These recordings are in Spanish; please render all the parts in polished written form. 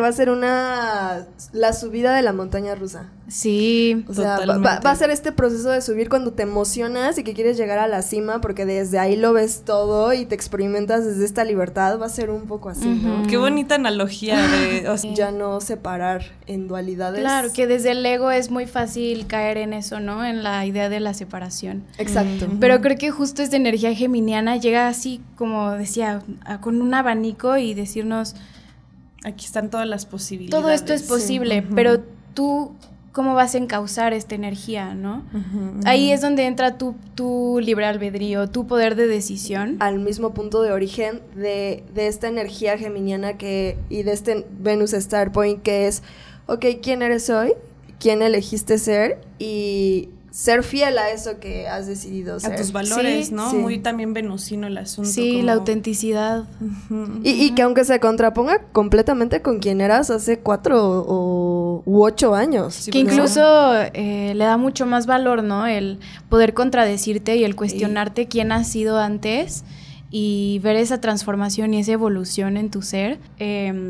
Va a ser la subida de la montaña rusa. Sí, o sea, totalmente. Va a ser este proceso de subir cuando te emocionas y que quieres llegar a la cima, porque desde ahí lo ves todo y te experimentas desde esta libertad. Va a ser un poco así, ¿no? Qué bonita analogía de... O sea, ya no separar en dualidades. Claro, que desde el ego es muy fácil caer en eso, ¿no? En la idea de la separación. Exacto. Pero creo que justo esta energía geminiana llega así, como decía, con un abanico y decirnos... Aquí están todas las posibilidades. Todo esto es posible, sí, pero tú, ¿cómo vas a encauzar esta energía, no? Ahí es donde entra tu libre albedrío, tu poder de decisión. Al mismo punto de origen de esta energía geminiana y de este Venus Star Point, que es, ok, ¿quién eres hoy? ¿Quién elegiste ser? Y... ser fiel a eso que has decidido ser. A tus valores, sí, ¿no? Sí. Muy también venusino el asunto. Sí, como... la autenticidad. Y que aunque se contraponga completamente con quien eras hace 4 u 8 años. Sí, que incluso le da mucho más valor, ¿no? El poder contradecirte y el cuestionarte quién has sido antes y ver esa transformación y esa evolución en tu ser.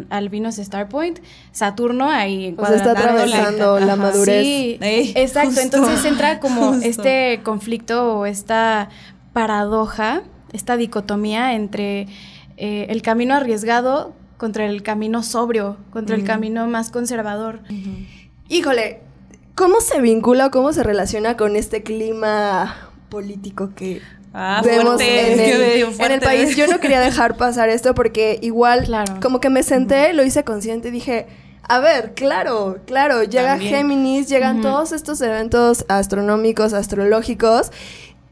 Al Venus Star Point, Saturno ahí... O sea, está atravesando la madurez. Sí, exacto. Justo, entonces entra como este conflicto o esta paradoja, esta dicotomía entre el camino arriesgado contra el camino sobrio, contra el camino más conservador. Híjole, ¿cómo se vincula o cómo se relaciona con este clima político que... vemos fuerte, en el país? Yo no quería dejar pasar esto porque igual como que me senté, lo hice consciente y dije, a ver, claro, llega Géminis, llegan todos estos eventos astronómicos, astrológicos,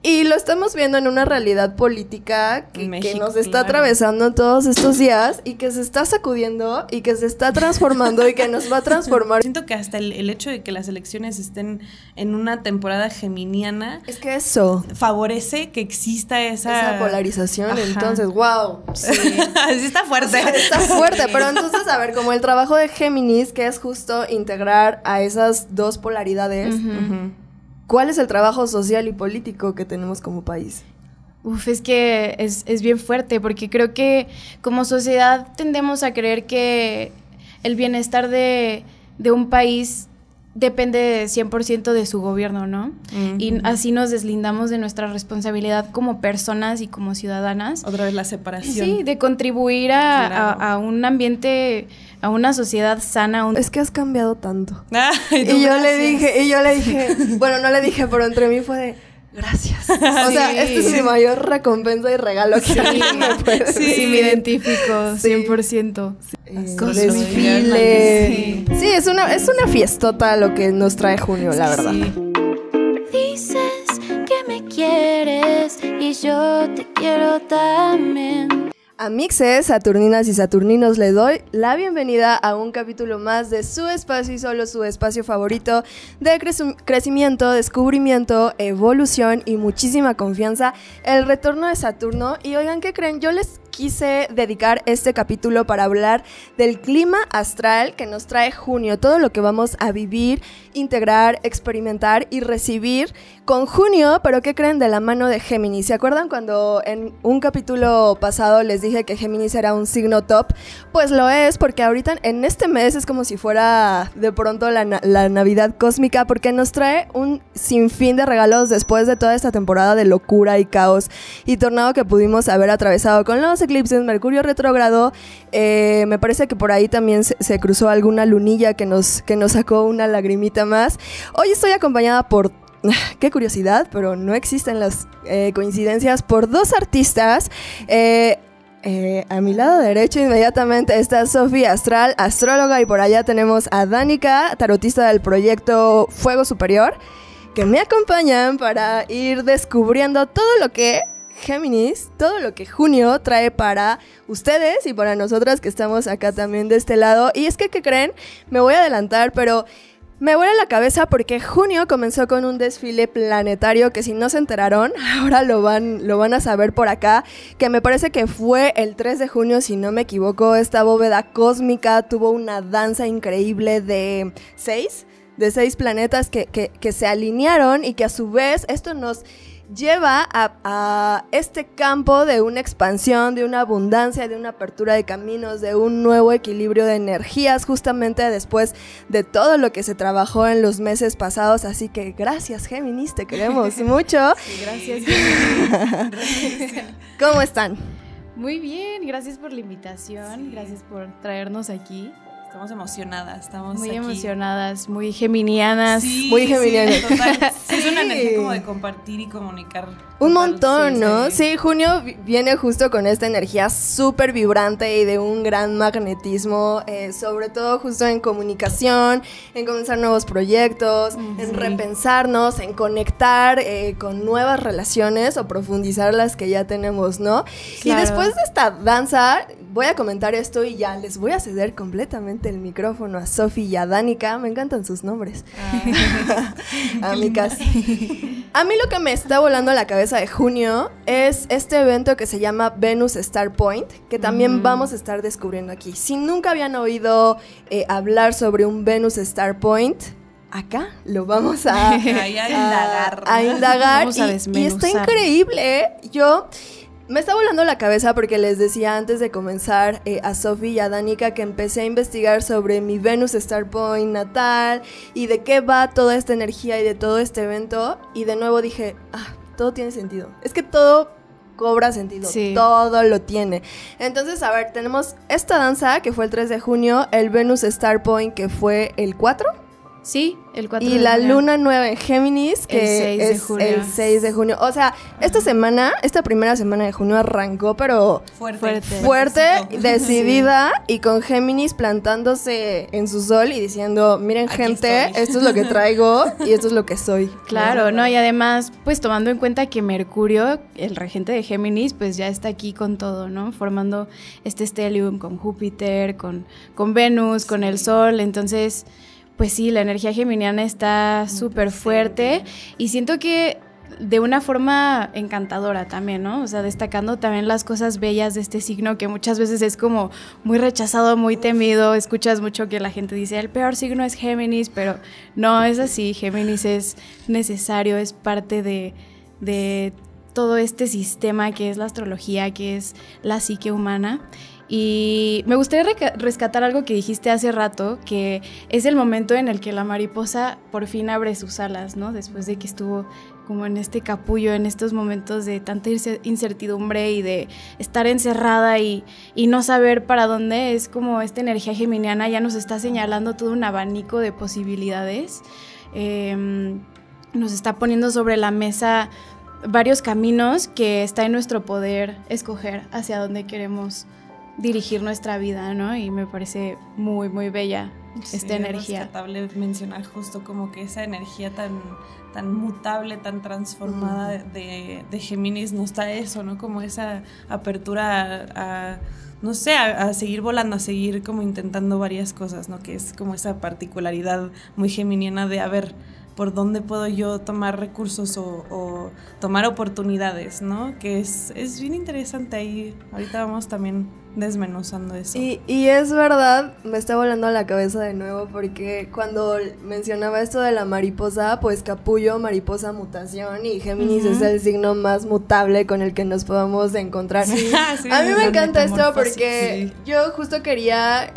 y lo estamos viendo en una realidad política que nos está atravesando todos estos días y que se está sacudiendo y que se está transformando y que nos va a transformar. Siento que hasta el hecho de que las elecciones estén en una temporada geminiana... Es que eso... favorece que exista esa polarización. Entonces, wow. Sí. Sí está fuerte. O sea, está fuerte, pero entonces, a ver, como el trabajo de Géminis, que es justo integrar a esas dos polaridades... ¿Cuál es el trabajo social y político que tenemos como país? Uf, es que es bien fuerte, porque creo que como sociedad tendemos a creer que el bienestar de un país depende 100% de su gobierno, ¿no? Y así nos deslindamos de nuestra responsabilidad como personas y como ciudadanas. Otra vez la separación. Sí, de contribuir a un ambiente... a una sociedad sana. Es que has cambiado tanto. Y yo le dije, bueno, no le dije, pero entre mí fue de, gracias. O sea, esta es mi mayor recompensa y regalo que a mí me puede. Sí, me identifico, 100%. Desfile. Sí, es una fiestota lo que nos trae junio, la verdad. Dices que me quieres y yo te quiero también. A mixes, saturninas y saturninos, le doy la bienvenida a un capítulo más de su espacio y solo su espacio favorito de crecimiento, descubrimiento, evolución y muchísima confianza, El Retorno de Saturno. Y oigan, ¿qué creen? Yo les quise dedicar este capítulo para hablar del clima astral que nos trae junio, todo lo que vamos a vivir, integrar, experimentar y recibir con junio, pero ¿qué creen? De la mano de Géminis. ¿Se acuerdan cuando en un capítulo pasado les dije que Géminis era un signo top? Pues lo es, porque ahorita en este mes es como si fuera de pronto la Navidad cósmica, porque nos trae un sinfín de regalos después de toda esta temporada de locura y caos y tornado que pudimos haber atravesado con los eclipses, Mercurio retrógrado, me parece que por ahí también se cruzó alguna lunilla que nos sacó una lagrimita más. Hoy estoy acompañada por, qué curiosidad, pero no existen las coincidencias, por dos artistas. A mi lado derecho inmediatamente está Sofía Astral, astróloga, y por allá tenemos a Danica, tarotista del proyecto Fuego Superior, que me acompañan para ir descubriendo todo lo que Géminis, todo lo que junio trae para ustedes y para nosotras que estamos acá también de este lado. Y es que, ¿qué creen? Me voy a adelantar, pero me vuela la cabeza porque junio comenzó con un desfile planetario que, si no se enteraron, ahora lo van a saber por acá, que me parece que fue el 3 de junio, si no me equivoco. Esta bóveda cósmica tuvo una danza increíble de 6 planetas que se alinearon y que a su vez esto nos lleva a este campo de una expansión, de una abundancia, de una apertura de caminos, de un nuevo equilibrio de energías, justamente después de todo lo que se trabajó en los meses pasados. Así que gracias, Géminis, te queremos mucho. Sí, gracias, Géminis. ¿Cómo están? Muy bien, gracias por la invitación, sí. Gracias por traernos aquí. Estamos emocionadas, estamos muy aquí. Emocionadas, muy geminianas. Sí, muy geminianas. Sí, total. Sí. Es una energía como de compartir y comunicar. Un montón, sí, ¿no? Sí. Sí, junio viene justo con esta energía súper vibrante y de un gran magnetismo, sobre todo justo en comunicación, en comenzar nuevos proyectos, sí. En repensarnos, en conectar con nuevas relaciones o profundizar las que ya tenemos, ¿no? Claro. Y después de esta danza, voy a comentar esto y ya les voy a ceder completamente el micrófono a Sofi y a Danica. Me encantan sus nombres. Amigas. A mí lo que me está volando la cabeza de junio es este evento que se llama Venus Star Point, que también vamos a estar descubriendo aquí. Si nunca habían oído hablar sobre un Venus Star Point, acá lo vamos a indagar. Vamos a está increíble, ¿eh? Me está volando la cabeza porque les decía antes de comenzar a Sofi y a Danica que empecé a investigar sobre mi Venus Star Point natal y de qué va toda esta energía y de todo este evento, y de nuevo dije, todo tiene sentido. Es que todo cobra sentido, sí. Todo lo tiene. Entonces, a ver, tenemos esta danza que fue el 3 de junio, el Venus Star Point que fue el 4. Sí, el 4 de junio. Y la Luna Nueva en Géminis, que es el 6 de junio. O sea, esta semana, esta primera semana de junio arrancó, pero fuerte, decidida, sí. Y con Géminis plantándose en su sol y diciendo, miren, aquí gente, estoy. Esto es lo que traigo y esto es lo que soy. Claro, ¿no? Y además, pues tomando en cuenta que Mercurio, el regente de Géminis, pues ya está aquí con todo, ¿no? Formando este stellium con Júpiter, con Venus, sí. Con el sol, entonces... Pues sí, la energía geminiana está súper fuerte y siento que de una forma encantadora también, ¿no? O sea, destacando también las cosas bellas de este signo que muchas veces es como muy rechazado, muy temido. Escuchas mucho que la gente dice, el peor signo es Géminis, pero no es así. Géminis es necesario, es parte de todo este sistema que es la astrología, que es la psique humana. Y me gustaría rescatar algo que dijiste hace rato, que es el momento en el que la mariposa por fin abre sus alas, ¿no? Después de que estuvo como en este capullo, en estos momentos de tanta incertidumbre y de estar encerrada y no saber para dónde, es como esta energía geminiana ya nos está señalando todo un abanico de posibilidades. Nos está poniendo sobre la mesa varios caminos que está en nuestro poder escoger hacia dónde queremos dirigir nuestra vida, ¿no? Y me parece muy, muy bella esta energía. Es rescatable mencionar justo como que esa energía tan mutable, tan transformada de Géminis nos da eso, ¿no? Como esa apertura a seguir volando, a seguir como intentando varias cosas, ¿no? Que es como esa particularidad muy geminiana de, a ver, ¿por dónde puedo yo tomar recursos o tomar oportunidades, ¿no? Que es bien interesante ahí. Ahorita vamos también desmenuzando eso. Y es verdad, me está volando la cabeza de nuevo, porque cuando mencionaba esto de la mariposa, pues capullo, mariposa, mutación, y Géminis es el signo más mutable con el que nos podemos encontrar. Sí, a mí me encanta esto porque yo justo quería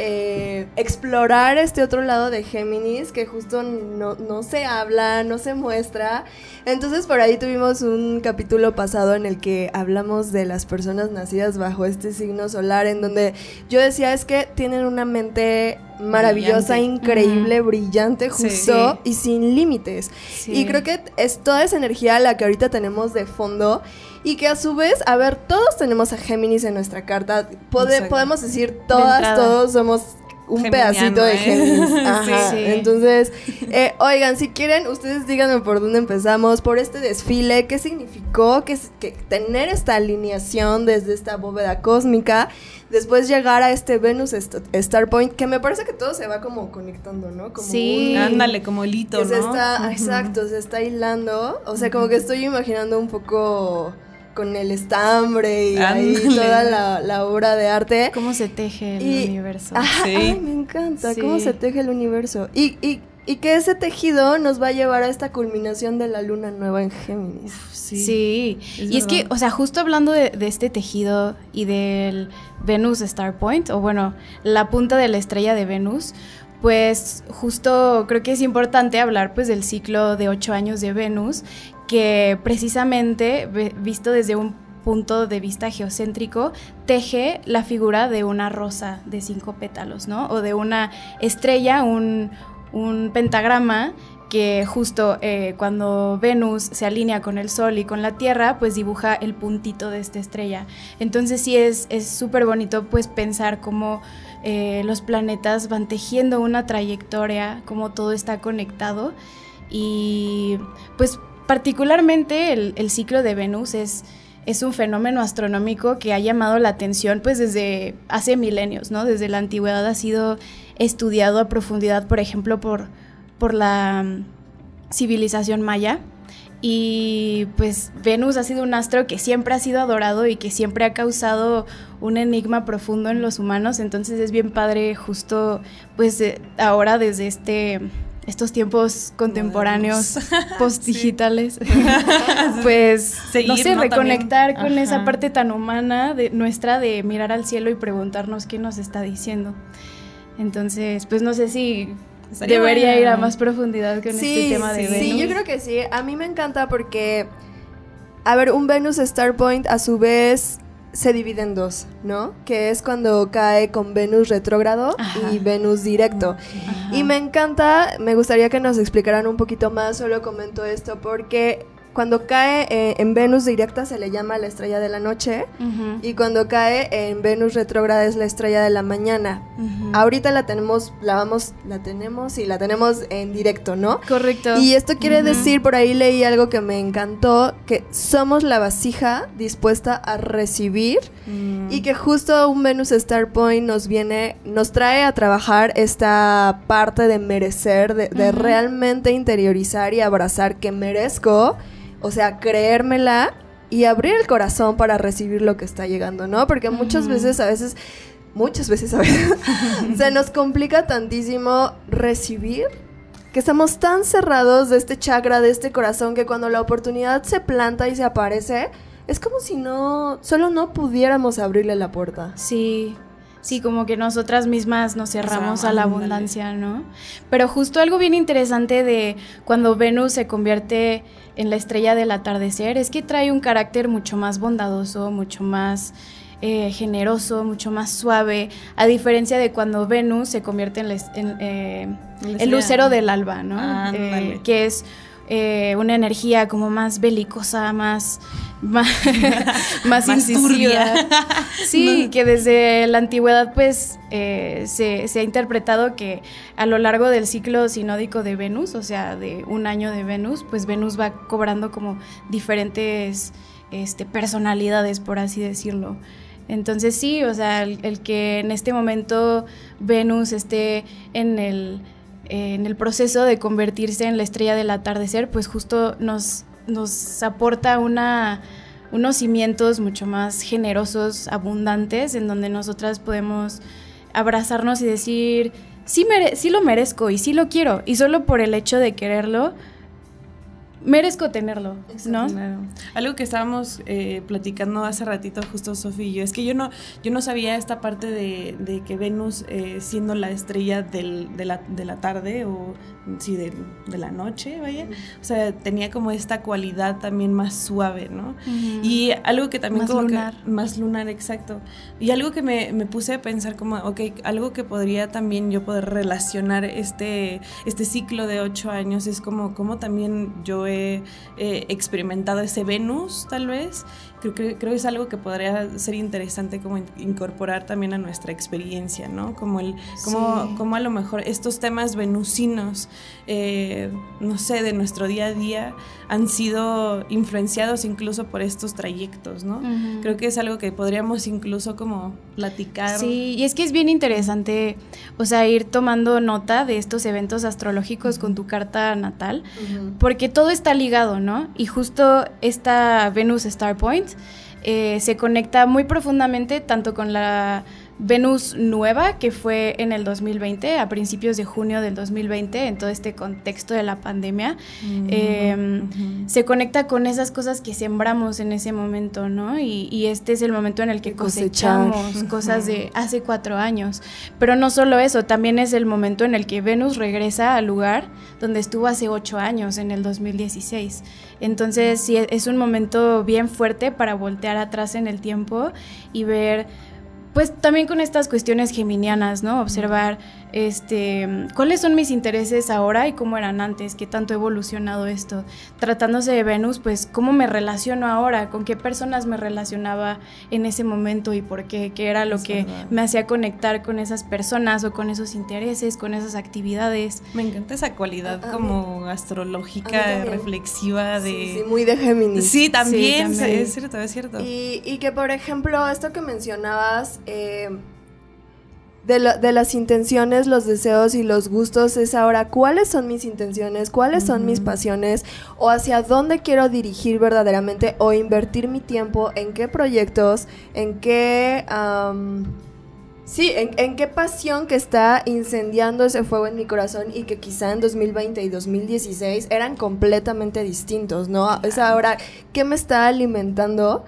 explorar este otro lado de Géminis que justo no se habla, no se muestra. Entonces por ahí tuvimos un capítulo pasado en el que hablamos de las personas nacidas bajo este signo solar, en donde yo decía, es que tienen una mente maravillosa, brillante. Increíble, brillante, justo, sí. Y sin límites, sí. Y creo que es toda esa energía la que ahorita tenemos de fondo. Y que a su vez, a ver, todos tenemos a Géminis en nuestra carta. Podemos decir todos somos un pedacito de Géminis. Ajá. Sí. Entonces, oigan, si quieren, ustedes díganme por dónde empezamos, por este desfile, qué significó que tener esta alineación desde esta bóveda cósmica, después llegar a este Venus Star Point, que me parece que todo se va como conectando, ¿no? Como ándale, como el hito, ¿no? Exacto, se está hilando, o sea, como que estoy imaginando un poco... con el estambre y ahí toda la obra de arte. Cómo se teje el universo. Ay, me encanta, cómo se teje el universo. Y Y que ese tejido nos va a llevar a esta culminación de la luna nueva en Géminis. Sí. Y es que, o sea, justo hablando de este tejido y del Venus Star Point, o bueno, la punta de la estrella de Venus, pues justo creo que es importante hablar pues del ciclo de 8 años de Venus, que precisamente, visto desde un punto de vista geocéntrico, teje la figura de una rosa de 5 pétalos, ¿no? O de una estrella, un pentagrama que justo cuando Venus se alinea con el Sol y con la Tierra, pues dibuja el puntito de esta estrella. Entonces sí es súper bonito pues pensar cómo los planetas van tejiendo una trayectoria, cómo todo está conectado. Y pues particularmente el ciclo de Venus es un fenómeno astronómico que ha llamado la atención pues desde hace milenios, ¿no? Desde la antigüedad ha sido estudiado a profundidad, por ejemplo, por la civilización maya. Y pues Venus ha sido un astro que siempre ha sido adorado y que siempre ha causado un enigma profundo en los humanos. Entonces es bien padre justo pues ahora desde estos tiempos contemporáneos, post-digitales, pues, seguir, no sé, ¿no? Reconectar también con esa parte tan humana nuestra de mirar al cielo y preguntarnos qué nos está diciendo. Entonces, pues no sé si debería ir a más profundidad con este tema de Venus. Sí, yo creo que sí. A mí me encanta porque, a ver, un Venus Star Point a su vez se divide en dos, ¿no? Que es cuando cae con Venus retrógrado y Venus directo. Ajá. Y me encanta, me gustaría que nos explicaran un poquito más, solo comento esto, porque cuando cae en Venus directa se le llama la estrella de la noche, y cuando cae en Venus retrógrada es la estrella de la mañana. Ahorita la tenemos en directo, ¿no? Correcto. Y esto quiere decir, por ahí leí algo que me encantó, que somos la vasija dispuesta a recibir, y que justo un Venus Star Point nos trae a trabajar esta parte de merecer, de realmente interiorizar y abrazar que merezco. O sea, creérmela y abrir el corazón para recibir lo que está llegando, ¿no? Porque muchas veces se nos complica tantísimo recibir, que estamos tan cerrados de este chakra, de este corazón, que cuando la oportunidad se planta y se aparece, es como si no pudiéramos abrirle la puerta. Sí. Sí, como que nosotras mismas nos cerramos a la abundancia, ¿no? Pero justo algo bien interesante de cuando Venus se convierte en la estrella del atardecer es que trae un carácter mucho más bondadoso, mucho más generoso, mucho más suave, a diferencia de cuando Venus se convierte en el lucero del alba, ¿no? Que es una energía como más belicosa, más incisiva. Sí, que desde la antigüedad pues se ha interpretado que a lo largo del ciclo sinódico de Venus, o sea, de 1 año de Venus, pues Venus va cobrando como diferentes personalidades, por así decirlo. Entonces sí, o sea, el que en este momento Venus esté en el proceso de convertirse en la estrella del atardecer, pues justo nos aporta unos cimientos mucho más generosos, abundantes, en donde nosotras podemos abrazarnos y decir, sí lo merezco y sí lo quiero, y solo por el hecho de quererlo, merezco tenerlo, ¿no? Claro. Algo que estábamos platicando hace ratito justo Sofía y yo, es que yo no sabía esta parte de que Venus siendo la estrella de la tarde o sí de la noche, vaya, o sea, tenía como esta cualidad también más suave, ¿no? Y algo que también más lunar, exacto. Y algo que me puse a pensar como, okay, algo que podría también yo poder relacionar este ciclo de 8 años es como también yo he experimentado ese Venus, tal vez. Creo que es algo que podría ser interesante como incorporar también a nuestra experiencia, ¿no? Como a lo mejor estos temas venusinos, no sé, de nuestro día a día han sido influenciados incluso por estos trayectos, ¿no? Creo que es algo que podríamos incluso como platicar. Sí, y es que es bien interesante, o sea, ir tomando nota de estos eventos astrológicos con tu carta natal, porque todo está ligado, ¿no? Y justo esta Venus Star Point se conecta muy profundamente tanto con la Venus Nueva, que fue en el 2020, a principios de junio del 2020, en todo este contexto de la pandemia, se conecta con esas cosas que sembramos en ese momento, ¿no? Y este es el momento en el que cosechamos cosas de hace 4 años. Pero no solo eso, también es el momento en el que Venus regresa al lugar donde estuvo hace 8 años, en el 2016. Entonces, sí, es un momento bien fuerte para voltear atrás en el tiempo y ver... Pues también con estas cuestiones geminianas, ¿no? Observar cuáles son mis intereses ahora y cómo eran antes, qué tanto ha evolucionado esto. Tratándose de Venus, pues cómo me relaciono ahora, con qué personas me relacionaba en ese momento y por qué, qué era lo que me hacía conectar con esas personas o con esos intereses, con esas actividades. Me encanta esa cualidad como astrológica, reflexiva. Sí, sí, muy de Géminis. Sí, también, sí, también. Es cierto, es cierto. Y que, por ejemplo, esto que mencionabas... de las intenciones, los deseos y los gustos es ahora cuáles son mis intenciones, cuáles son mis pasiones o hacia dónde quiero dirigir verdaderamente o invertir mi tiempo, en qué proyectos, en qué... en qué pasión que está incendiando ese fuego en mi corazón y que quizá en 2020 y 2016 eran completamente distintos, ¿no? Es ahora, ¿qué me está alimentando?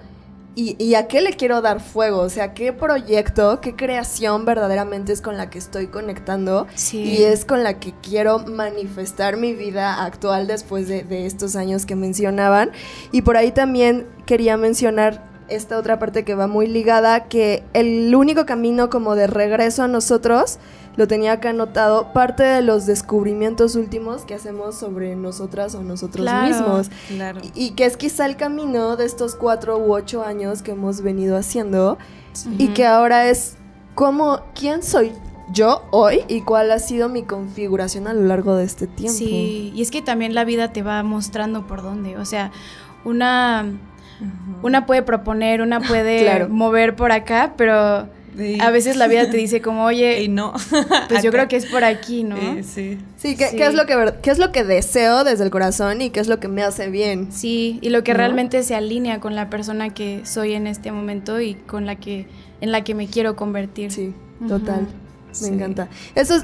¿Y a qué le quiero dar fuego? O sea, ¿qué proyecto, qué creación verdaderamente es con la que estoy conectando? Sí. Y es con la que quiero manifestar mi vida actual después de estos años que mencionaban. Y por ahí también quería mencionar esta otra parte que va muy ligada, que el único camino como de regreso a nosotros... Lo tenía acá anotado, parte de los descubrimientos últimos que hacemos sobre nosotras o nosotros mismos. Claro. Y que es quizá el camino de estos 4 u 8 años que hemos venido haciendo. Sí. Y que ahora es como, ¿quién soy yo hoy? ¿Y cuál ha sido mi configuración a lo largo de este tiempo? Sí, y es que también la vida te va mostrando por dónde. O sea, una puede proponer, una puede mover por acá, pero... Sí. A veces la vida te dice como, oye, y no. Pues yo creo que es por aquí, ¿no? Sí. Sí, ¿qué es lo que deseo desde el corazón y qué es lo que me hace bien? Sí, y lo que realmente se alinea con la persona que soy en este momento y con la que, en la que me quiero convertir. Sí, total. Me encanta. Eso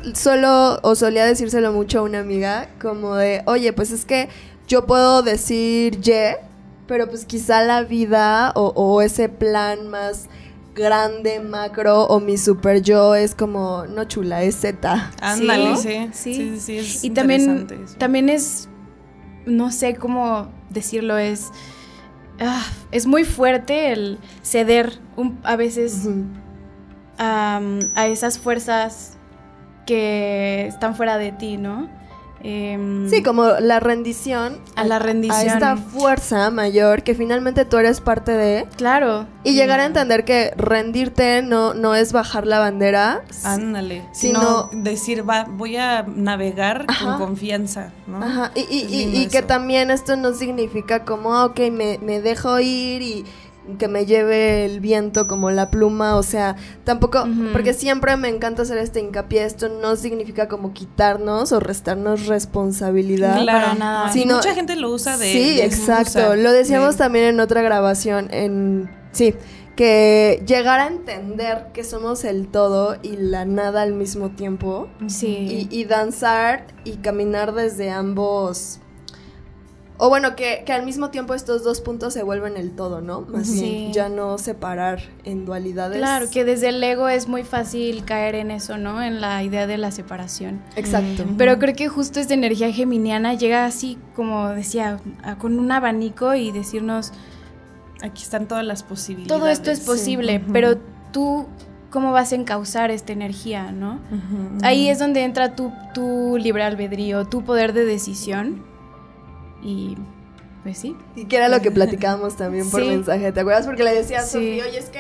solía decírselo mucho a una amiga, como de, oye, pues es que yo puedo decir ye, pero pues quizá la vida o ese plan más... grande, macro, o mi super yo es como, no chula, es Z. Ándale, sí, sí, sí, es interesante. Y también es, no sé cómo decirlo, es muy fuerte el ceder a veces a esas fuerzas que están fuera de ti, ¿no? Sí, como la rendición a esta fuerza mayor que finalmente tú eres parte de. Claro. Y llegar a entender que rendirte no es bajar la bandera. Ándale. Sino decir, voy a navegar con confianza, ¿no? Ajá. Y que también esto no significa como, ok, me dejo ir y que me lleve el viento como la pluma, o sea, tampoco, porque siempre me encanta hacer este hincapié, esto no significa como quitarnos o restarnos responsabilidad. Claro, para nada. Sino, mucha gente lo usa de... Sí, exacto, lo decíamos también en otra grabación, que llegar a entender que somos el todo y la nada al mismo tiempo, y danzar y caminar desde ambos... O bueno, que al mismo tiempo estos dos puntos se vuelven el todo, ¿no? Más bien, ya no separar en dualidades. Claro, que desde el ego es muy fácil caer en eso, ¿no? En la idea de la separación. Exacto. Pero creo que justo esta energía geminiana llega así, como decía, con un abanico y decirnos... Aquí están todas las posibilidades. Todo esto es posible, pero tú... ¿Cómo vas a encauzar esta energía, no? Ahí es donde entra tu libre albedrío, tu poder de decisión... Y pues sí. Y que era lo que platicábamos también por mensaje, ¿te acuerdas? Porque le decía a Sofía, oye, es que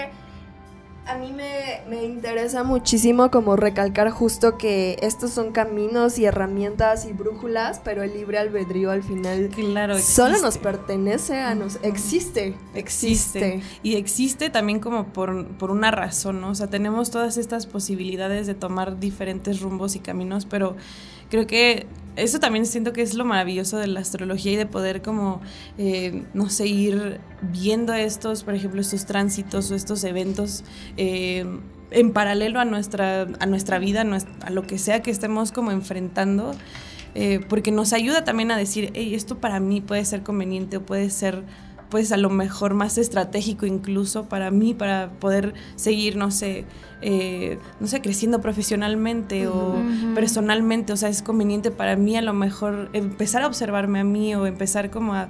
a mí me interesa muchísimo como recalcar justo que estos son caminos y herramientas y brújulas, pero el libre albedrío al final solo nos pertenece a nosotros. Existe. Y existe también como por una razón, ¿no? O sea, tenemos todas estas posibilidades de tomar diferentes rumbos y caminos, pero creo que eso también siento que es lo maravilloso de la astrología y de poder como, no sé, ir viendo estos, por ejemplo, estos tránsitos o estos eventos en paralelo a nuestra vida, a lo que sea que estemos como enfrentando, porque nos ayuda también a decir, hey, esto para mí puede ser conveniente o puede ser pues a lo mejor más estratégico incluso para mí, para poder seguir, no sé, creciendo profesionalmente o personalmente. O sea, es conveniente para mí a lo mejor empezar a observarme a mí o empezar como a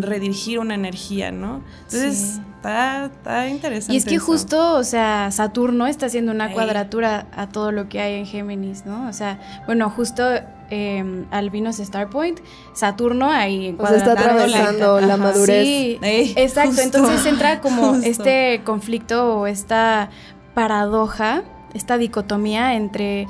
redirigir una energía, ¿no? Entonces, sí. Está interesante. Y es que eso. Justo, o sea, Saturno está haciendo una cuadratura a todo lo que hay en Géminis, ¿no? O sea, bueno, justo... al Venus Star Point, Saturno ahí pues está atravesando la madurez. Sí, exacto, justo, entonces entra como justo este conflicto o esta paradoja, esta dicotomía entre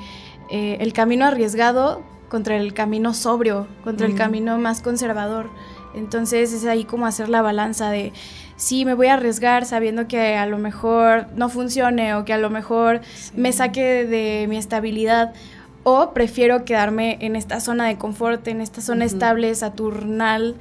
el camino arriesgado contra el camino sobrio, contra el camino más conservador. Entonces es ahí como hacer la balanza de sí, me voy a arriesgar sabiendo que a lo mejor no funcione o que a lo mejor me saque de mi estabilidad, o prefiero quedarme en esta zona de confort, en esta zona estable, saturnal,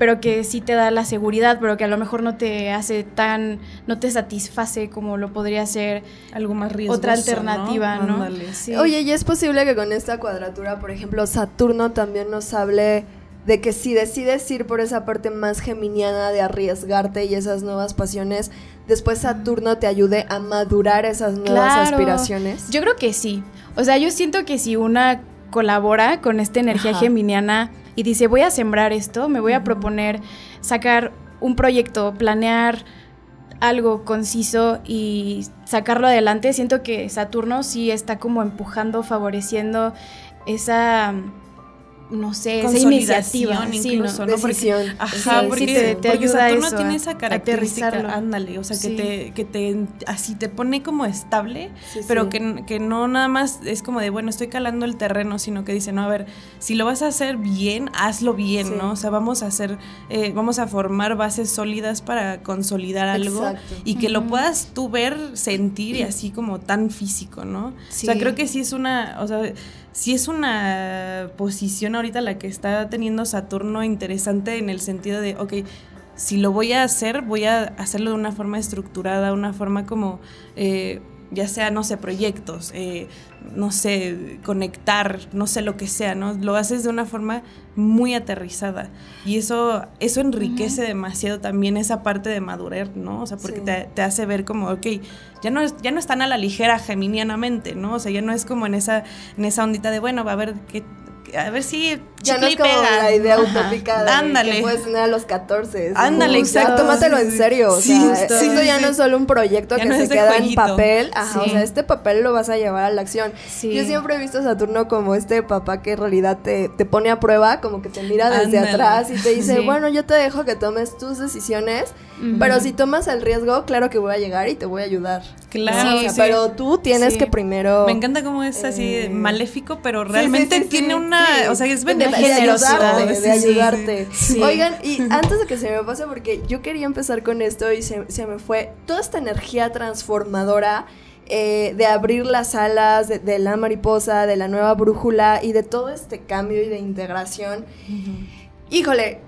pero que sí te da la seguridad, pero que a lo mejor no te hace tan, no te satisface como lo podría ser algo más riesgoso, otra alternativa, ¿no? Ándale, sí. Oye, ¿y es posible que con esta cuadratura, por ejemplo, Saturno también nos hable de que si decides ir por esa parte más geminiana de arriesgarte y esas nuevas pasiones, después Saturno te ayude a madurar esas nuevas aspiraciones? Yo creo que sí. O sea, yo siento que si una colabora con esta energía geminiana y dice, voy a sembrar esto, me voy a proponer sacar un proyecto, planear algo conciso y sacarlo adelante, siento que Saturno sí está como empujando, favoreciendo esa... no sé, esa iniciativa incluso, ¿no? Porque Saturno tiene esa característica, ándale, o sea, que te pone como estable, pero que no nada más es como de, bueno, estoy calando el terreno, sino que dice, no, a ver, si lo vas a hacer bien, hazlo bien, ¿no? O sea, vamos a formar bases sólidas para consolidar algo y que lo puedas tú ver, sentir y así como tan físico, ¿no? Sí. O sea, creo que sí es una, o sea, sí es una posición ahorita la que está teniendo Saturno interesante en el sentido de, ok, si lo voy a hacer, voy a hacerlo de una forma estructurada, una forma como, ya sea, no sé, proyectos, no sé, conectar, no sé, lo que sea, ¿no? Lo haces de una forma muy aterrizada y eso enriquece demasiado también esa parte de madurar, ¿no? O sea, porque te hace ver como, ok, ya no están a la ligera geminianamente, ¿no? O sea, ya no es como en esa ondita de, bueno, va a ver qué... A ver si ya no es como la idea utópica de que puedes tener a los 14. Ándale, exacto. Tómatelo en serio. Esto ya no es solo un proyecto que se queda en papel. O sea, este papel lo vas a llevar a la acción. Yo siempre he visto a Saturno como este papá que en realidad te pone a prueba, como que te mira desde atrás y te dice, bueno, yo te dejo que tomes tus decisiones, pero si tomas el riesgo, claro que voy a llegar y te voy a ayudar. Claro, ¿no? O sea, pero tú tienes que primero... Me encanta cómo es así maléfico, pero realmente tiene una... O sea, es de ayudarte. Sí. Oigan, y antes de que se me pase, porque yo quería empezar con esto y se me fue toda esta energía transformadora de abrir las alas, de la mariposa, de la nueva brújula y de todo este cambio y de integración. Híjole,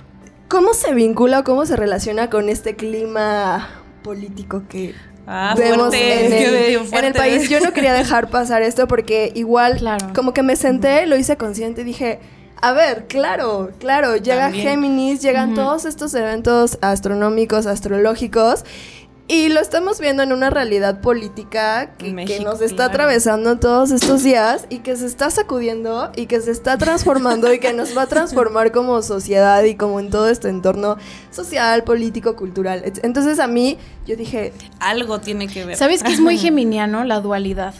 ¿cómo se vincula o cómo se relaciona con este clima político que... Vemos fuerte en el país? Yo no quería dejar pasar esto porque igual como que me senté, lo hice consciente y dije, a ver, claro, llega Géminis, llegan todos estos eventos astronómicos, astrológicos, y lo estamos viendo en una realidad política que nos está atravesando todos estos días y que se está sacudiendo y que se está transformando y que nos va a transformar como sociedad y como en todo este entorno social, político, cultural. Entonces a mí, yo dije... algo tiene que ver. ¿Sabes que es muy geminiano la dualidad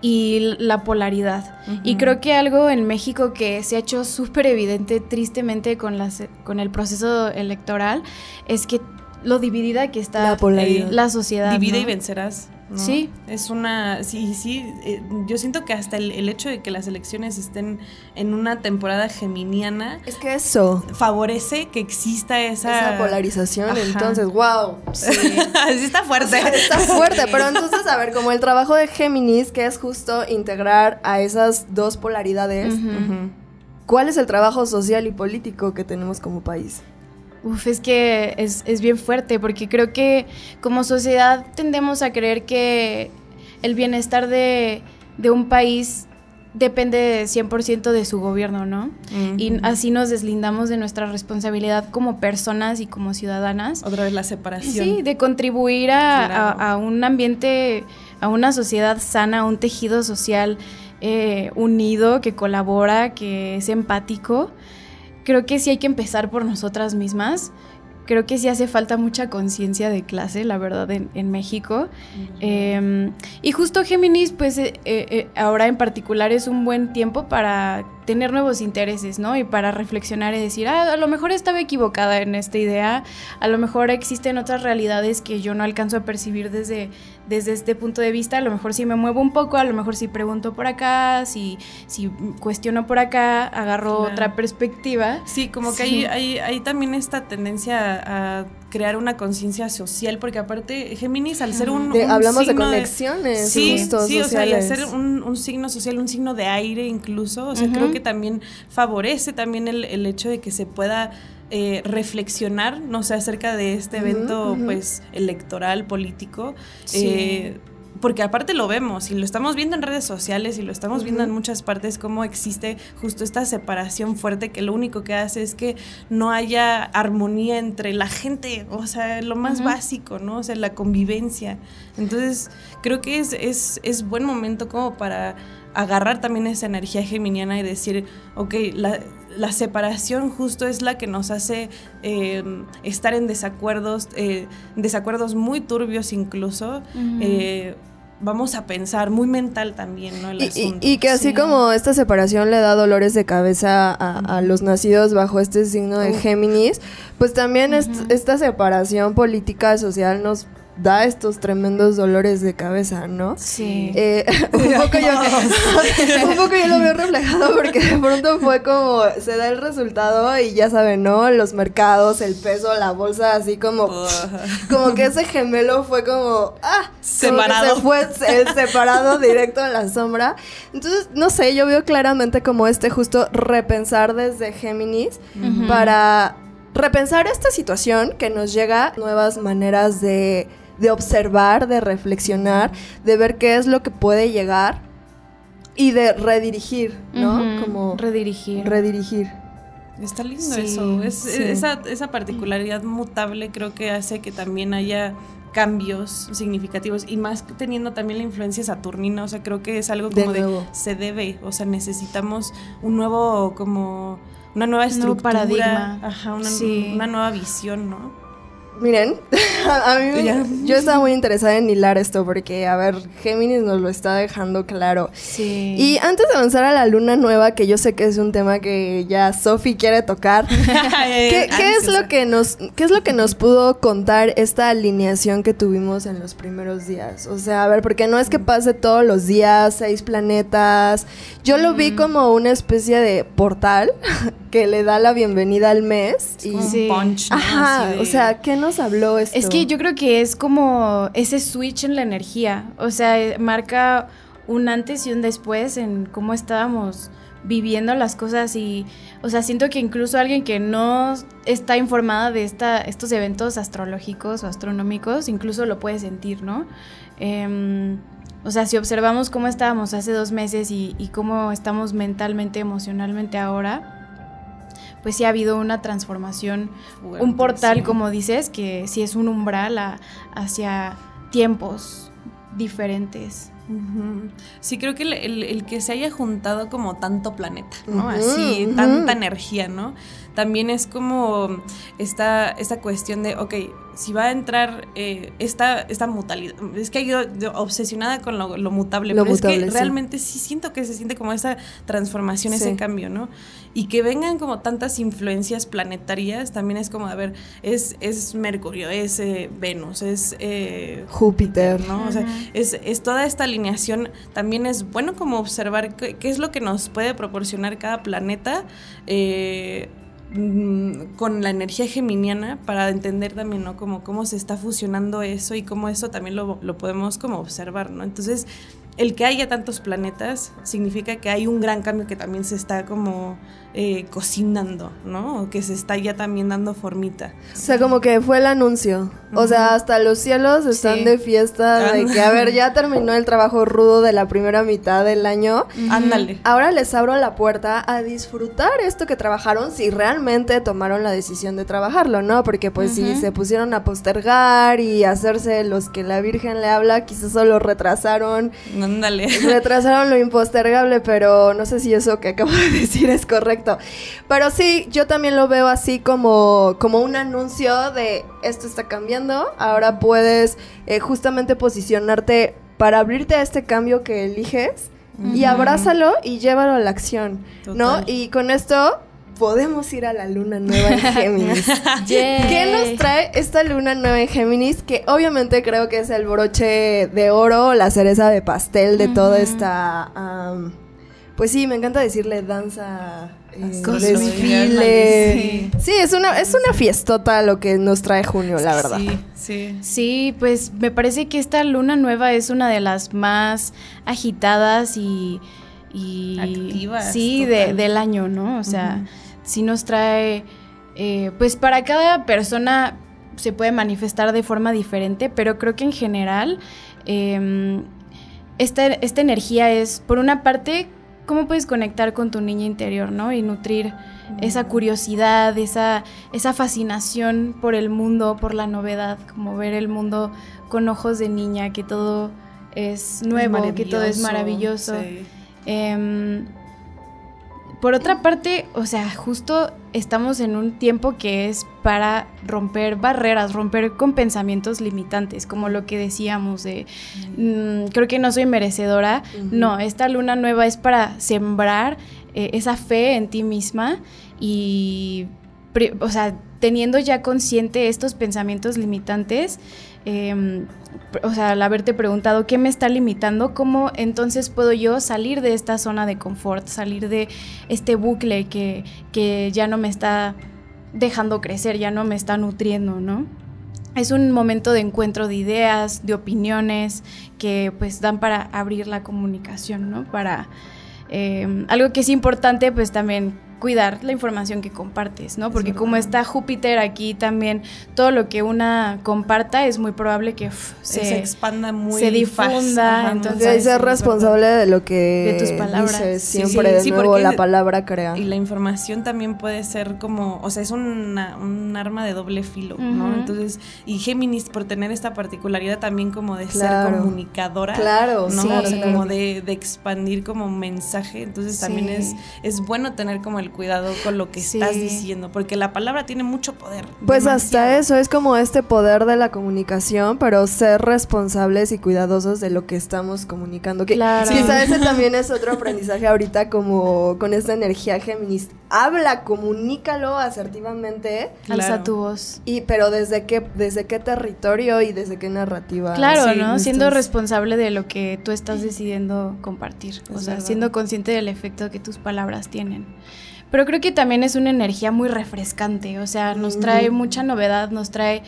y la polaridad? Y creo que algo en México que se ha hecho súper evidente tristemente con el proceso electoral es que lo dividida que está la sociedad. Divide, ¿no? Y vencerás, ¿no? Sí. Es una... Sí, yo siento que hasta el hecho de que las elecciones estén en una temporada geminiana... Es que eso... favorece que exista esa polarización. Entonces, wow. Sí. Sí está fuerte. O sea, está fuerte, pero entonces, a ver, como el trabajo de Géminis, que es justo integrar a esas dos polaridades, ¿cuál es el trabajo social y político que tenemos como país? Uf, es que es bien fuerte, porque creo que como sociedad tendemos a creer que el bienestar de un país depende 100% de su gobierno, ¿no? Y así nos deslindamos de nuestra responsabilidad como personas y como ciudadanas. Otra vez la separación. Sí, de contribuir a un ambiente, a una sociedad sana, a un tejido social unido, que colabora, que es empático. Creo que sí hay que empezar por nosotras mismas. Creo que sí hace falta mucha conciencia de clase, la verdad, en México. Y justo Géminis, pues ahora en particular es un buen tiempo para tener nuevos intereses, ¿no? Y para reflexionar y decir, ah, a lo mejor estaba equivocada en esta idea, a lo mejor existen otras realidades que yo no alcanzo a percibir desde este punto de vista, a lo mejor sí me muevo un poco, a lo mejor sí pregunto por acá, si cuestiono por acá, agarro otra perspectiva. Sí, como que hay también esta tendencia a crear una conciencia social, porque aparte Géminis, al ser un hablamos signo de conexiones, sí, o sea, al ser un signo social, un signo de aire incluso, o sea, creo que también favorece también el hecho de que se pueda reflexionar, no sé, acerca de este evento pues electoral, político, porque aparte lo vemos y lo estamos viendo en redes sociales y lo estamos viendo en muchas partes, cómo existe justo esta separación fuerte que lo único que hace es que no haya armonía entre la gente, o sea, lo más básico, ¿no? O sea, la convivencia. Entonces, creo que es buen momento como para agarrar también esa energía geminiana y decir, ok, la separación justo es la que nos hace estar en desacuerdos muy turbios incluso, vamos a pensar, muy mental también, ¿no? El asunto. Y que así como esta separación le da dolores de cabeza a los nacidos bajo este signo de Géminis, pues también esta separación política y social nos da estos tremendos dolores de cabeza, ¿no? Sí. Un poco yo lo veo reflejado, porque de pronto fue como, se da el resultado y ya saben, ¿no? Los mercados, el peso, la bolsa, así como, como que ese gemelo fue como, separado. Se fue el separado directo a la sombra. Entonces, no sé, yo veo claramente como justo repensar desde Géminis para repensar esta situación que nos llega, nuevas maneras de observar, de reflexionar, de ver qué es lo que puede llegar y de redirigir, ¿no? Como redirigir. Está lindo eso. Esa particularidad mutable creo que hace que también haya cambios significativos, y más teniendo también la influencia saturnina, o sea, creo que es algo como de se debe, o sea, necesitamos un nuevo, como una nueva estructura, nuevo paradigma. Ajá, una nueva visión, ¿no? Miren, a mí yo estaba muy interesada en hilar esto, porque, a ver, Géminis nos lo está dejando claro. Sí. Y antes de avanzar a la luna nueva, que yo sé que es un tema que ya Sofi quiere tocar, ¿qué es lo que nos pudo contar esta alineación que tuvimos en los primeros días? O sea, a ver, porque no es que pase todos los días, 6 planetas. Yo lo vi como una especie de portal que le da la bienvenida al mes. Es como un punch, ¿no? Ajá, o sea, ¿qué nos habló esto? Es que yo creo que es como ese switch en la energía, o sea, marca un antes y un después en cómo estábamos viviendo las cosas y, o sea, siento que incluso alguien que no está informada de estos eventos astrológicos o astronómicos, incluso lo puede sentir, ¿no? O sea, si observamos cómo estábamos hace 2 meses y cómo estamos mentalmente, emocionalmente ahora, pues sí ha habido una transformación, un portal, como dices, que sí es un umbral hacia tiempos diferentes. Sí, creo que el que se haya juntado como tanto planeta, ¿no? Así, tanta energía, ¿no? También es como esta cuestión de, ok, si va a entrar esta mutalidad. Es que yo obsesionada con lo mutable, pero es que realmente sí siento que se siente como esa transformación, ese cambio, ¿no? Y que vengan como tantas influencias planetarias, también es como, a ver, es Mercurio, es Venus, es Júpiter, ¿no? O sea, es toda esta alineación. También es bueno como observar qué es lo que nos puede proporcionar cada planeta, con la energía geminiana, para entender también, ¿no? Como cómo se está fusionando eso y cómo eso también lo podemos como observar, ¿no? Entonces, el que haya tantos planetas significa que hay un gran cambio que también se está como cocinando, ¿no? O que se está ya también dando formita. O sea, como que fue el anuncio. O sea, hasta los cielos están de fiesta de que, a ver, ya terminó el trabajo rudo de la primera mitad del año. Ándale. Ahora les abro la puerta a disfrutar esto que trabajaron, si realmente tomaron la decisión de trabajarlo, ¿no? Porque pues si se pusieron a postergar y hacerse los que la Virgen le habla, quizás solo retrasaron. Ándale. Retrasaron lo impostergable, pero no sé si eso que acabo de decir es correcto. Pero sí, yo también lo veo así como un anuncio de esto está cambiando, ahora puedes justamente posicionarte para abrirte a este cambio que eliges y abrázalo y llévalo a la acción, ¿no? Y con esto podemos ir a la luna nueva en Géminis. ¿Qué nos trae esta luna nueva en Géminis? Que obviamente creo que es el broche de oro, la cereza de pastel de toda esta... pues sí, me encanta decirle danza... desfile. Sí, es una fiestota lo que nos trae junio, la verdad. Sí, pues me parece que esta luna nueva es una de las más agitadas y activas, sí, del año, ¿no? O sea, sí nos trae, pues para cada persona se puede manifestar de forma diferente, pero creo que en general esta energía es, por una parte, cómo puedes conectar con tu niña interior, ¿no? Y nutrir esa curiosidad, esa fascinación por el mundo, por la novedad, como ver el mundo con ojos de niña, que todo es nuevo, que todo es maravilloso. Sí. Por otra parte, o sea, justo estamos en un tiempo que es para romper barreras, romper con pensamientos limitantes, como lo que decíamos de creo que no soy merecedora. No, esta luna nueva es para sembrar esa fe en ti misma y, o sea, teniendo ya consciente estos pensamientos limitantes, o sea, al haberte preguntado qué me está limitando, cómo entonces puedo yo salir de esta zona de confort, salir de este bucle que ya no me está dejando crecer, ya no me está nutriendo, ¿no? Es un momento de encuentro de ideas, de opiniones que pues dan para abrir la comunicación, ¿no? Para algo que es importante pues también cuidar la información que compartes, ¿no? Porque como está Júpiter aquí también, todo lo que una comparta es muy probable que se expanda, muy se difunda. Ajá, entonces ser responsable de lo que de tus palabras. Dices, siempre de nuevo la palabra crea. Y la información también puede ser como, o sea, es un arma de doble filo, ¿no? Entonces, y Géminis por tener esta particularidad también como de ser comunicadora, ¿no? Sí. O sea, como de expandir como mensaje, entonces también es bueno tener como el cuidado con lo que estás diciendo, porque la palabra tiene mucho poder. Pues demasiado. Hasta eso, es como este poder de la comunicación, pero ser responsables y cuidadosos de lo que estamos comunicando. Que quizá ese también es otro aprendizaje ahorita, como con esta energía Géminis. Habla, comunícalo asertivamente. Alza tu voz. Y, pero desde qué territorio y desde qué narrativa. Claro, ¿no? Listos. Siendo responsable de lo que tú estás decidiendo compartir. O sea, siendo consciente del efecto que tus palabras tienen. Pero creo que también es una energía muy refrescante, o sea, nos trae mucha novedad, nos trae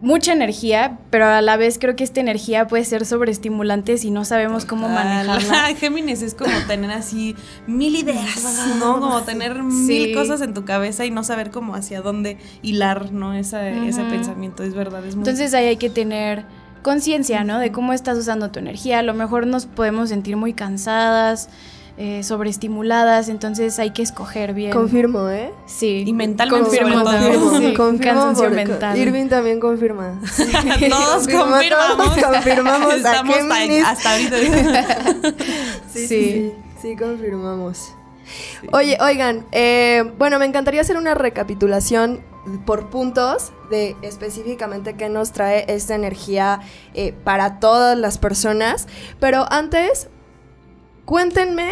mucha energía, pero a la vez creo que esta energía puede ser sobreestimulante si no sabemos cómo manejarla. Géminis es como tener así mil ideas, ¿no? Como tener mil cosas en tu cabeza y no saber cómo hacia dónde hilar, ¿no? Ese pensamiento, es verdad. Es muy... Entonces ahí hay que tener conciencia, ¿no? De cómo estás usando tu energía, a lo mejor nos podemos sentir muy cansadas, sobreestimuladas, entonces hay que escoger bien. Confirmo, ¿eh? Sí. Y mentalmente confirmo, sobre todo. Sí. Confirmo mental. Irving también confirma. Sí. Todos confirmamos. Estamos hasta ahorita. Sí, confirmamos. Sí. Oigan, bueno, me encantaría hacer una recapitulación por puntos de específicamente qué nos trae esta energía para todas las personas, pero antes... Cuéntenme,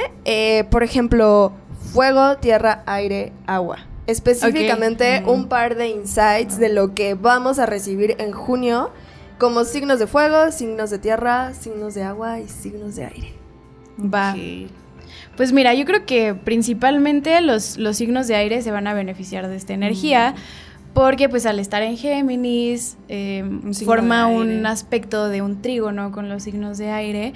por ejemplo, fuego, tierra, aire, agua. Específicamente un par de insights de lo que vamos a recibir en junio como signos de fuego, signos de tierra, signos de agua y signos de aire. Va. Okay. Pues mira, yo creo que principalmente los signos de aire se van a beneficiar de esta energía. porque pues al estar en Géminis forma un aspecto de un trígono con los signos de aire.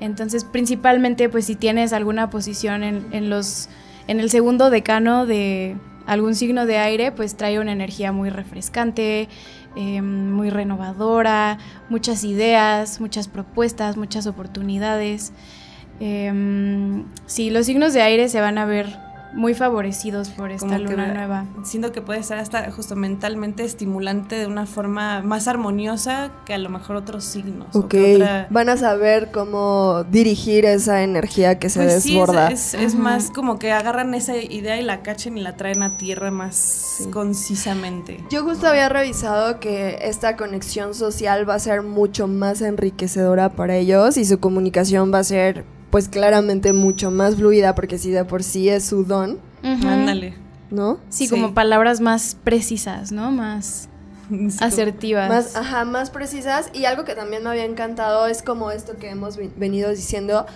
Entonces principalmente pues si tienes alguna posición en el segundo decano de algún signo de aire, pues trae una energía muy refrescante, muy renovadora, muchas ideas, muchas propuestas, muchas oportunidades. Sí, los signos de aire se van a ver muy favorecidos por esta luna nueva. Siento que puede estar hasta justo mentalmente estimulante de una forma más armoniosa que a lo mejor otros signos. Ok, o que otra... van a saber cómo dirigir esa energía que se desborda. Sí, es más como que agarran esa idea y la cachen y la traen a tierra más concisamente. Yo justo había revisado que esta conexión social va a ser mucho más enriquecedora para ellos y su comunicación va a ser... pues claramente mucho más fluida, porque si de por sí es su don. Ándale. ¿No? Sí, como palabras más precisas, ¿no? Más asertivas. Más, ajá, más precisas. Y algo que también me había encantado es como esto que hemos venido diciendo,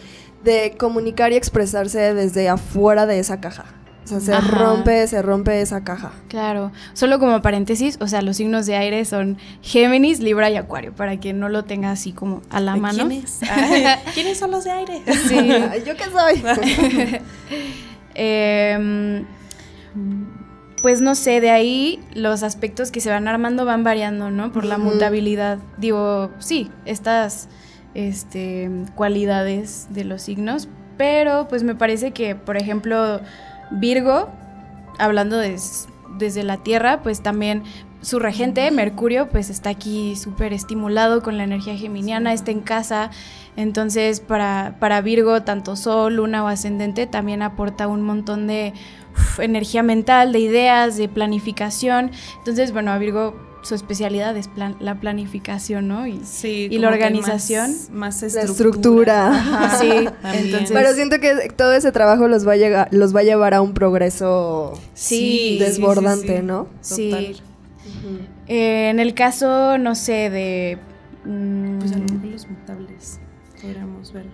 de comunicar y expresarse desde afuera de esa caja. O sea, se rompe esa caja. Claro. Solo como paréntesis, o sea, los signos de aire son Géminis, Libra y Acuario, para que no lo tenga así como a la mano. ¿Quiénes son los de aire? Sí. ¿Yo qué soy? Pues no sé, de ahí los aspectos que se van armando van variando, ¿no? Por la mutabilidad. Digo, sí, estas cualidades de los signos, pero pues me parece que, por ejemplo... Virgo, hablando desde la Tierra, pues también su regente, Mercurio, pues está aquí súper estimulado con la energía geminiana, está en casa, entonces para Virgo, tanto Sol, Luna o Ascendente, también aporta un montón de energía mental, de ideas, de planificación, entonces bueno, a Virgo... su especialidad es la planificación, ¿no? Y la organización. Más estructura. La estructura. Sí, entonces... Pero siento que todo ese trabajo los va a llevar a un progreso desbordante, ¿no? Total. Sí. En el caso, no sé, de... pues a lo mejor los mutables, podríamos ver.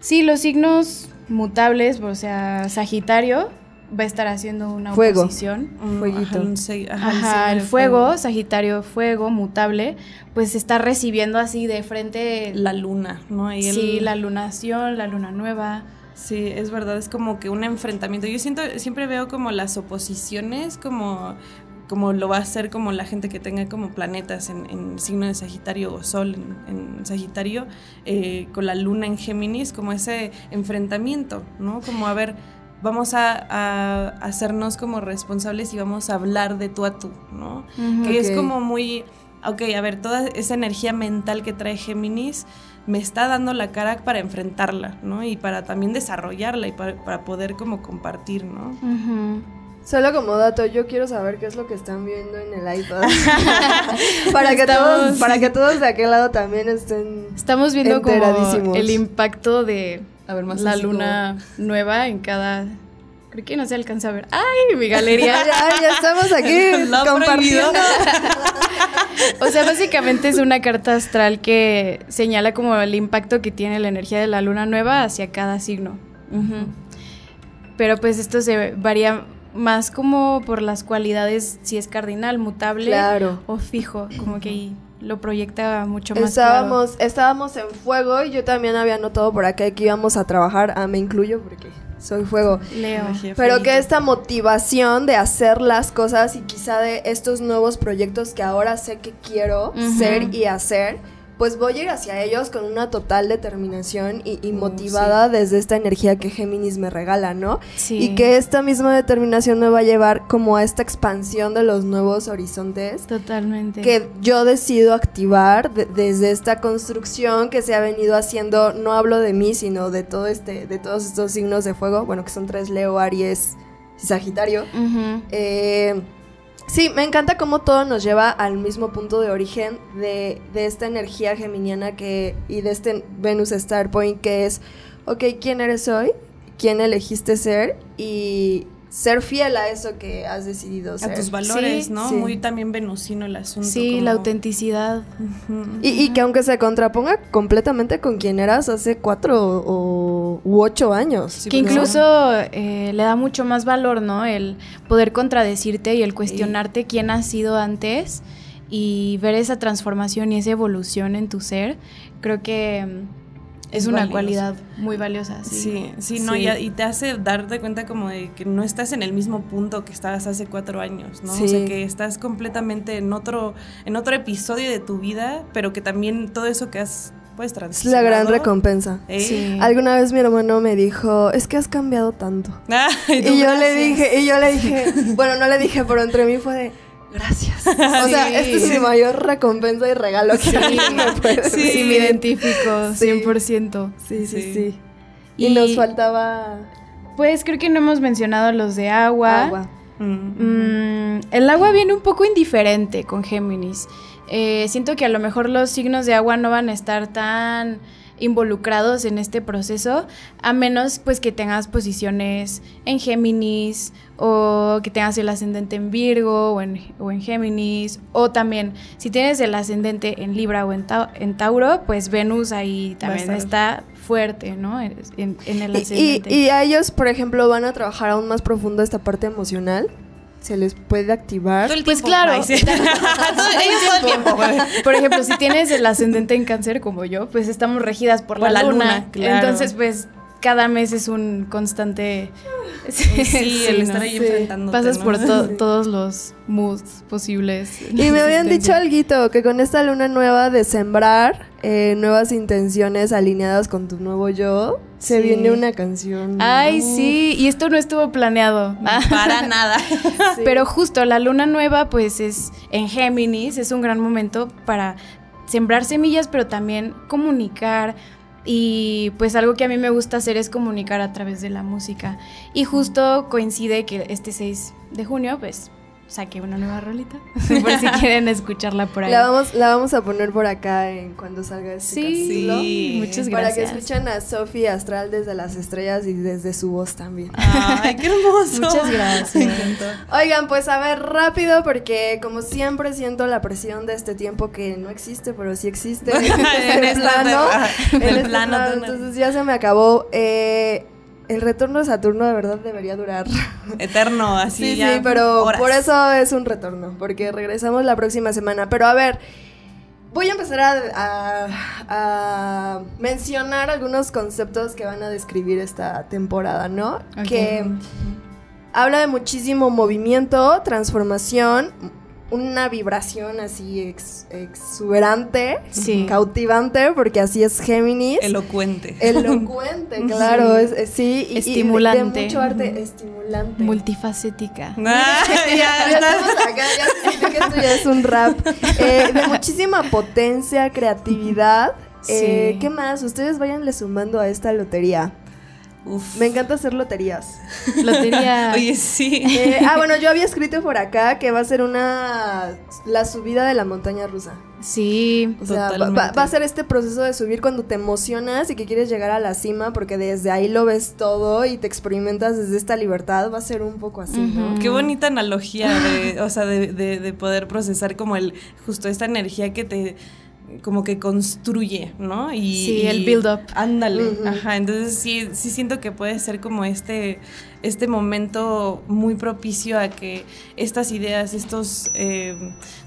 Sí, los signos mutables, o sea, Sagitario... va a estar haciendo una oposición. El fuego, Sagitario, fuego, mutable, pues está recibiendo así de frente... la luna, ¿no? Y la lunación, la luna nueva... Sí, es verdad, es como que un enfrentamiento. Yo siento, siempre veo como las oposiciones, como lo va a hacer como la gente que tenga como planetas en signo de Sagitario o Sol en Sagitario, con la luna en Géminis, como ese enfrentamiento, ¿no? Como a ver... vamos a hacernos como responsables y vamos a hablar de tú a tú, ¿no? Es como muy... Ok, a ver, toda esa energía mental que trae Géminis me está dando la cara para enfrentarla, ¿no? Y para también desarrollarla y para poder como compartir, ¿no? Solo como dato, yo quiero saber qué es lo que están viendo en el iPad. para que todos de aquel lado también estén... Estamos viendo como el impacto de... A ver, más la luna nueva en cada... Creo que no se alcanza a ver. ¡Ay, mi galería! ya estamos aquí compartiendo. O sea, básicamente es una carta astral que señala como el impacto que tiene la energía de la luna nueva hacia cada signo. Pero pues esto se varía más como por las cualidades, si es cardinal, mutable o fijo, como que... lo proyecta mucho más Estábamos en fuego y yo también había notado por acá que íbamos a trabajar, me incluyo porque soy fuego, Leo. Pero que esta motivación de hacer las cosas y quizá de estos nuevos proyectos que ahora sé que quiero ser y hacer, pues voy a ir hacia ellos con una total determinación y motivada desde esta energía que Géminis me regala, ¿no? Sí. Y que esta misma determinación me va a llevar como a esta expansión de los nuevos horizontes. Totalmente. Que yo decido activar desde esta construcción que se ha venido haciendo, no hablo de mí, sino de todo de todos estos signos de fuego, bueno, que son 3, Leo, Aries y Sagitario. Sí, me encanta cómo todo nos lleva al mismo punto de origen de esta energía geminiana y de este Venus Star Point que es, ok, ¿quién eres hoy? ¿Quién elegiste ser? Y ser fiel a eso que has decidido ser. A tus valores, ¿no? Sí. Muy también venusino el asunto. Sí, como... la autenticidad. Y que aunque se contraponga completamente con quien eras hace 4 o 7 u 8 años. Que incluso le da mucho más valor, ¿no? El poder contradecirte y el cuestionarte quién has sido antes y ver esa transformación y esa evolución en tu ser. Creo que es una cualidad muy valiosa. Sí, y te hace darte cuenta como de que no estás en el mismo punto que estabas hace 4 años, ¿no? Sí. O sea, que estás completamente en otro episodio de tu vida, pero que también todo eso que has... Es la gran recompensa. Sí. Alguna vez mi hermano me dijo, es que has cambiado tanto. Y yo le dije, bueno, no le dije, pero entre mí fue de, gracias. O sea, esta es mi mayor recompensa y regalo que me puede. Sí, me identifico, 100%. Sí. Y nos faltaba... Pues creo que no hemos mencionado los de agua. El agua viene un poco indiferente con Géminis. Siento que a lo mejor los signos de agua no van a estar tan involucrados en este proceso, a menos pues que tengas posiciones en Géminis o que tengas el ascendente en Virgo o en Géminis, o también si tienes el ascendente en Libra o en Tauro, pues Venus ahí también está fuerte, ¿no? En el ascendente. Y a ellos, por ejemplo, van a trabajar aún más profundo esta parte emocional. ¿Se les puede activar? Pues claro. Por ejemplo, si tienes el ascendente en Cáncer como yo, pues estamos regidas por la luna. Claro. Entonces, pues cada mes es un constante... el estar ahí enfrentándote. Pasas por todos los moods posibles. Y me habían dicho alguito, que con esta luna nueva de sembrar nuevas intenciones alineadas con tu nuevo yo, se viene una canción. Ay, sí, y esto no estuvo planeado. Para nada. Sí. Pero justo la luna nueva, pues es en Géminis, es un gran momento para sembrar semillas, pero también comunicar. Y pues algo que a mí me gusta hacer es comunicar a través de la música. Y justo coincide que este 6 de junio, pues, saqué una nueva rolita. Por si quieren escucharla por ahí. La vamos a poner por acá en cuando salga este capítulo. Sí, muchas gracias. Para que escuchen a Sofía Astral desde las estrellas y desde su voz también. ¡Ay, qué hermoso! Muchas gracias. Me encantó. Oigan, pues a ver, rápido, porque como siempre siento la presión de este tiempo que no existe, pero sí existe. en este plano. Entonces ya se me acabó. El retorno de Saturno de verdad debería durar eterno, así ya. Sí, pero horas. Por eso es un retorno, porque regresamos la próxima semana. Pero a ver, voy a empezar a mencionar algunos conceptos que van a describir esta temporada, ¿no? Okay. Que habla de muchísimo movimiento, transformación, una vibración así exuberante, cautivante, porque así es Géminis. Elocuente, claro, es estimulante. Y de mucho arte, estimulante. Multifacética. Ya estamos acá, ya siento que esto ya es un rap. De muchísima potencia, creatividad. ¿Qué más? Ustedes váyanle sumando a esta lotería. Uf. Me encanta hacer loterías. Oye, sí. Bueno, yo había escrito por acá que va a ser la subida de la montaña rusa. Sí, o sea, va a ser este proceso de subir cuando te emocionas y que quieres llegar a la cima, porque desde ahí lo ves todo y te experimentas desde esta libertad. Va a ser un poco así, ¿no? Qué bonita analogía de poder procesar como justo esta energía que te... como que construye, ¿no? Y el build-up. Ándale. Ajá, entonces sí siento que puede ser como este momento muy propicio a que estas ideas, estos,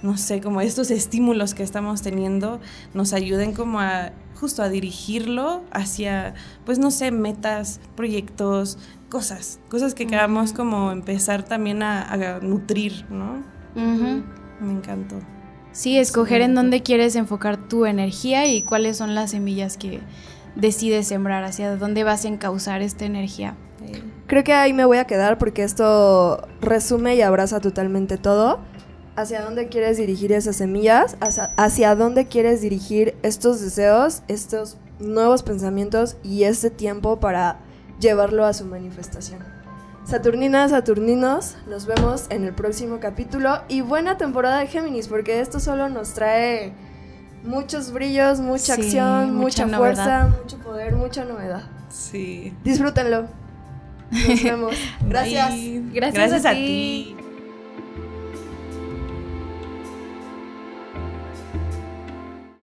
no sé, como estos estímulos que estamos teniendo nos ayuden como a justo a dirigirlo hacia, pues no sé, metas, proyectos, cosas que queramos como empezar también a nutrir, ¿no? Me encantó. Sí, escoger en dónde quieres enfocar tu energía y cuáles son las semillas que decides sembrar, hacia dónde vas a encauzar esta energía. Creo que ahí me voy a quedar, porque esto resume y abraza totalmente todo. Hacia dónde quieres dirigir esas semillas, hacia dónde quieres dirigir estos deseos, estos nuevos pensamientos y este tiempo para llevarlo a su manifestación. Saturninas, Saturninos, nos vemos en el próximo capítulo y buena temporada de Géminis, porque esto solo nos trae muchos brillos, mucha acción, mucha fuerza, mucho poder, mucha novedad. Sí. Disfrútenlo. Nos vemos. Gracias. Gracias a ti.